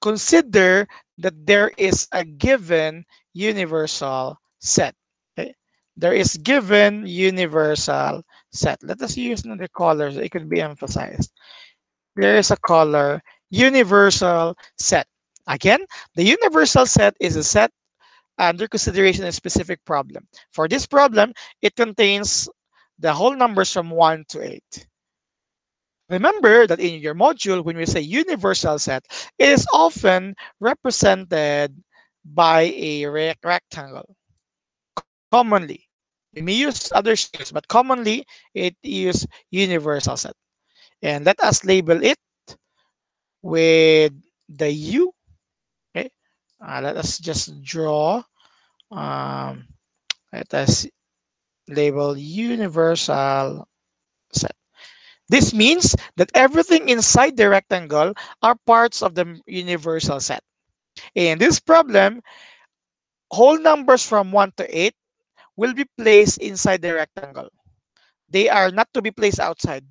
consider that there is a given universal set. Okay? There is given universal set. Let us use another color so it could be emphasized. There is a color universal set. Again, the universal set is a set under consideration in a specific problem. For this problem, it contains the whole numbers from 1 to 8. Remember that in your module, when we say universal set, it is often represented by a rectangle. Commonly, we may use other shapes, but commonly it is universal set. And let us label it with the U. Okay, let us just draw. Let us label universal set. This means that everything inside the rectangle are parts of the universal set. In this problem, whole numbers from 1 to 8 will be placed inside the rectangle. They are not to be placed outside.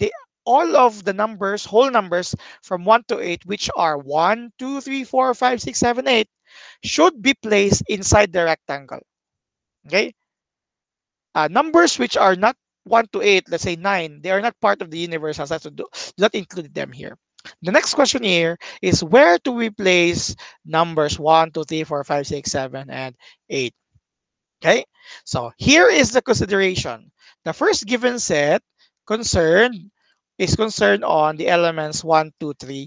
All of the numbers, whole numbers from 1 to 8, which are 1, 2, 3, 4, 5, 6, 7, 8, should be placed inside the rectangle. Okay? Numbers which are not 1 to 8, let's say 9, they are not part of the universal set, so do not include them here. The next question here is where do we place numbers 1, 2, 3, 4, 5, 6, 7, and 8? Okay? So here is the consideration. The first given set is concerned on the elements 1, 2, 3,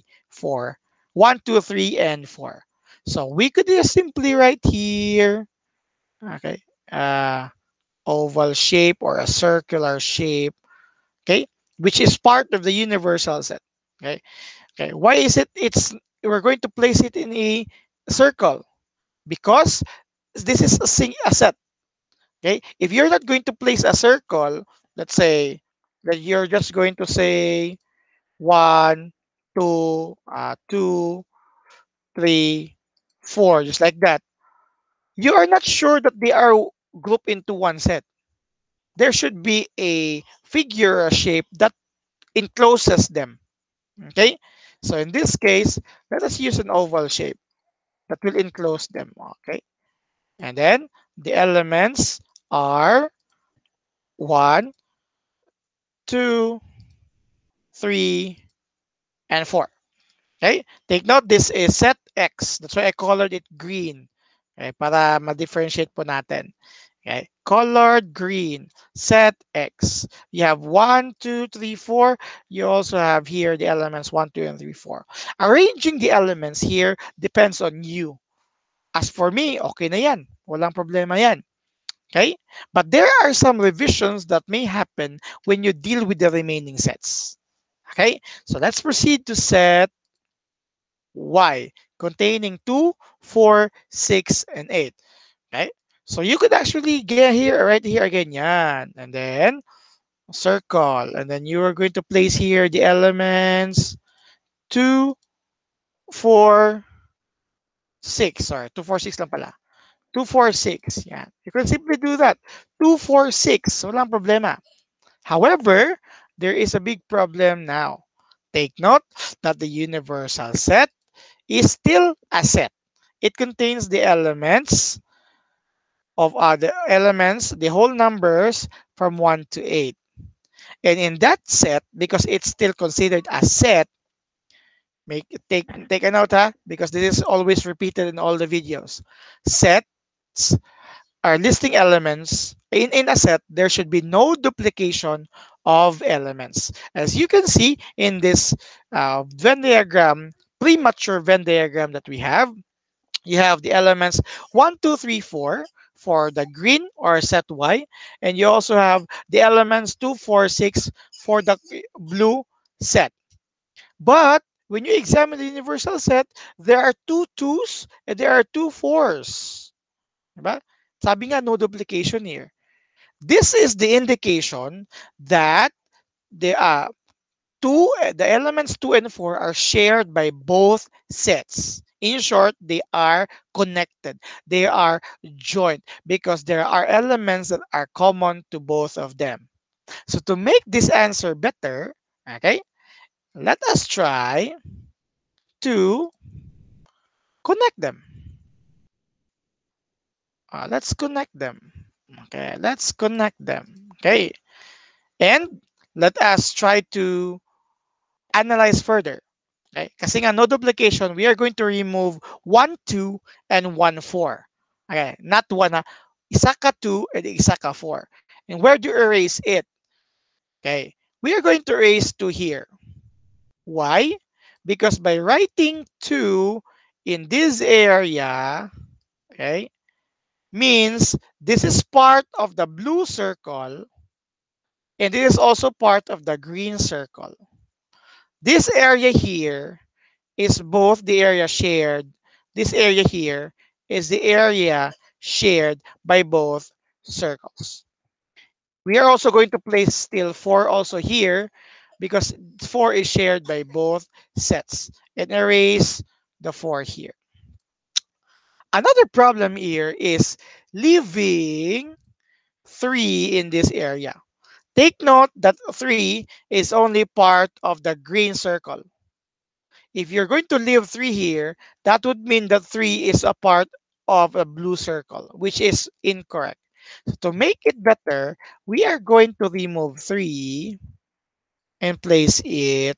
and 4. So we could just simply write here, okay, oval shape or a circular shape, okay, which is part of the universal set. Okay, okay. Why is it? We're going to place it in a circle because this is a set. Okay, if you're not going to place a circle, let's say that you're just going to say 1, 2, 3, 4, just like that. You are not sure that they are grouped into one set. There should be a figure, a shape that encloses them. Okay, so in this case, let us use an oval shape that will enclose them. Okay, and then the elements are 1, 2, 3, and 4. Okay, take note this is set X. That's why I colored it green. Okay, para ma-differentiate po natin. Okay, colored green, set X. You have 1, 2, 3, 4. You also have here the elements 1, 2, and 3, 4. Arranging the elements here depends on you. As for me, okay na yan. Walang problema yan. Okay, but there are some revisions that may happen when you deal with the remaining sets. Okay, so let's proceed to set Y containing 2, 4, 6, and 8. Okay, so you could actually get here, right here again, yan, and then circle, and then you are going to place here the elements 2, 4, 6. Sorry, 2, 4, 6 lang pala. 2, 4, 6. Yeah, you can simply do that. 2, 4, 6. Walang problema. However, there is a big problem now. Take note that the universal set is still a set. It contains the elements of other elements, the whole numbers from 1 to 8. And in that set, because it's still considered a set, take a note, huh? Because this is always repeated in all the videos. Set are listing elements in a set. There should be no duplication of elements. As you can see in this Venn diagram, premature Venn diagram that we have, you have the elements 1, 2, 3, 4 for the green or set Y, and you also have the elements 2, 4, 6 for the blue set. But when you examine the universal set, there are 2 2s and there are 2 4s. Diba? Sabi nga, no duplication here. This is the indication that the elements 2 and 4 are shared by both sets. In short, they are connected. They are joined because there are elements that are common to both of them. So to make this answer better, okay, let us try to connect them. Let's connect them. Okay, let's connect them. Okay, and let us try to analyze further. Okay, kasi nga, no duplication, we are going to remove 1, 2, and 1, 4. Okay, not one, isa ka 2 and isa ka 4. And where do you erase it? Okay, we are going to erase 2 here. Why? Because by writing 2 in this area, okay, means this is part of the blue circle and this is also part of the green circle. This area here is both the area shared. This area here is the area shared by both circles. We are also going to place still 4 also here because 4 is shared by both sets, and erase the 4 here. Another problem here is leaving 3 in this area. Take note that 3 is only part of the green circle. If you're going to leave 3 here, that would mean that 3 is a part of a blue circle, which is incorrect. So to make it better, we are going to remove 3 and place it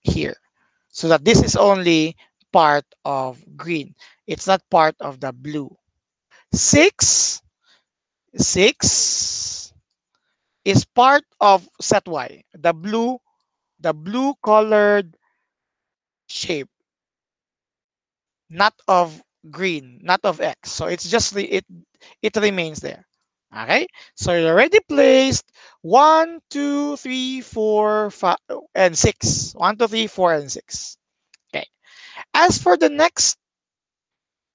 here so that this is only part of green. It's not part of the blue. 6 is part of set Y, the blue colored shape, not of green, not of X. So it's just it remains there. Okay, so you already placed 1, 2, 3, 4, 5, and 6. 1, 2, 3, 4, and 6. Okay. As for the next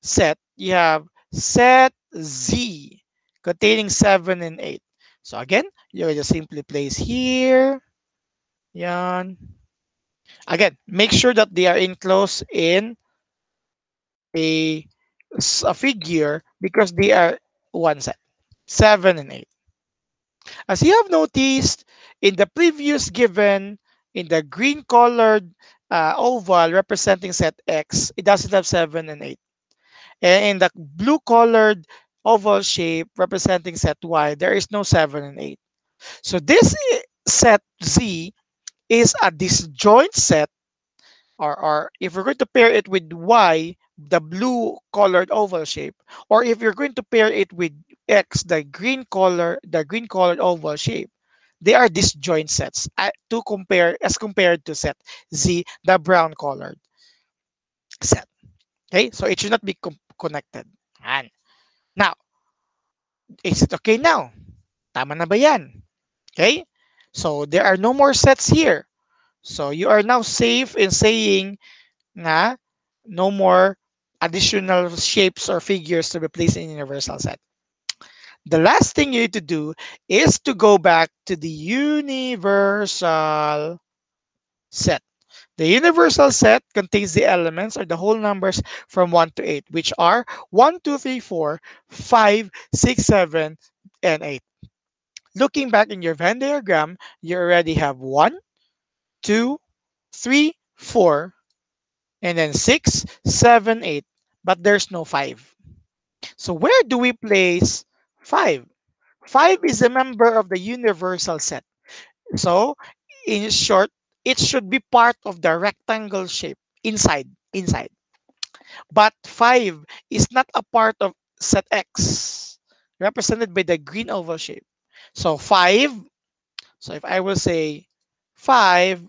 set, you have set Z containing 7 and 8. So again, you just simply place here. Yan. Again, make sure that they are enclosed in a figure because they are one set. 7 and 8. As you have noticed in the previous given, in the green colored oval representing set X, it doesn't have 7 and 8. And in the blue colored oval shape representing set Y, there is no 7 and 8. So this set Z is a disjoint set, or if we're going to pair it with Y, the blue colored oval shape, or if you're going to pair it with X, the green colored oval shape, they are disjoint sets to compare as compared to set Z, the brown colored set. Okay, so it should not be connected. And now, is it okay now? Tama na ba yan? Okay, so there are no more sets here. So you are now safe in saying na no more additional shapes or figures to be placed in universal set. The last thing you need to do is to go back to the universal set. The universal set contains the elements or the whole numbers from 1 to 8, which are 1, 2, 3, 4, 5, 6, 7, and 8. Looking back in your Venn diagram, you already have 1, 2, 3, 4, and then 6, 7, 8, but there's no 5. So where do we place 5? 5 is a member of the universal set. So in short, it should be part of the rectangle shape inside. But 5 is not a part of set X, represented by the green oval shape. So 5, so if I will say 5,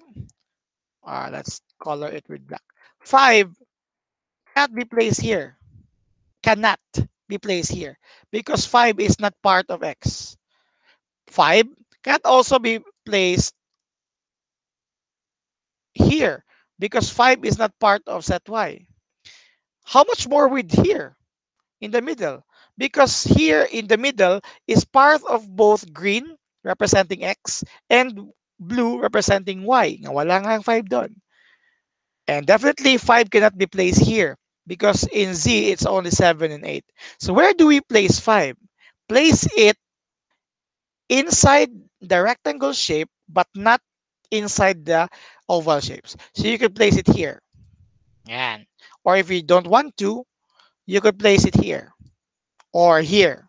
let's color it with black. 5 cannot be placed here. Cannot be placed here because 5 is not part of X. 5 cannot also be placed here because 5 is not part of set Y. How much more with here in the middle? Because here in the middle is part of both green representing X and blue representing Y. Wala nga ang 5 doon. And definitely 5 cannot be placed here because in Z it's only 7 and 8. So where do we place 5? Place it inside the rectangle shape but not inside the oval shapes. So you can place it here. And Or if you don't want to, you could place it here or here.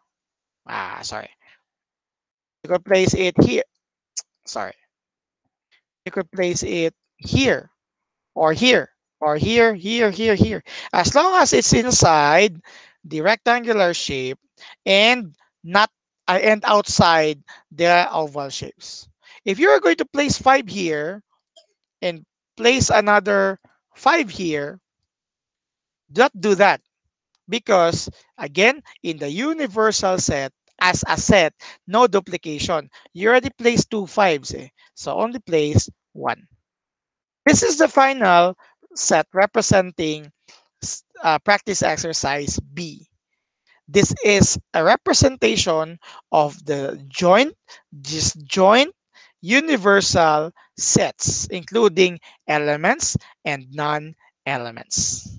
You could place it here. You could place it here or here or here, here, here, here. As long as it's inside the rectangular shape and not and outside the oval shapes. If you're going to place 5 here and place another 5 here, don't do that. Because again, in the universal set, as a set, no duplication. You already placed 2 5s, so only place 1. This is the final set representing practice exercise B. This is a representation of the joint, disjoint, universal sets, including elements and non-elements.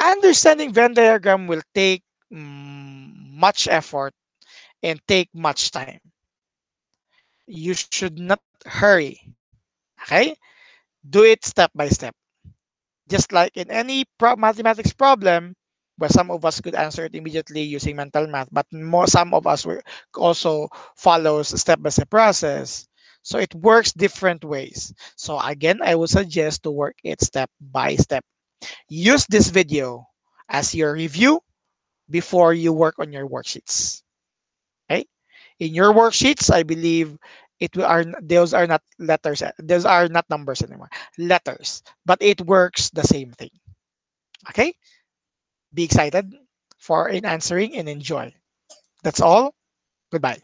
Understanding Venn diagram will take much effort and take much time. You should not hurry, okay? Do it step by step. Just like in any mathematics problem, where some of us could answer it immediately using mental math, but some of us also follows a step-by-step process. So it works different ways. So again, I would suggest to work it step by step. Use this video as your review before you work on your worksheets. Okay, in your worksheets, I believe those are not letters, those are not numbers anymore, letters, but it works the same thing. Okay, be excited for answering and enjoy. That's all. Goodbye.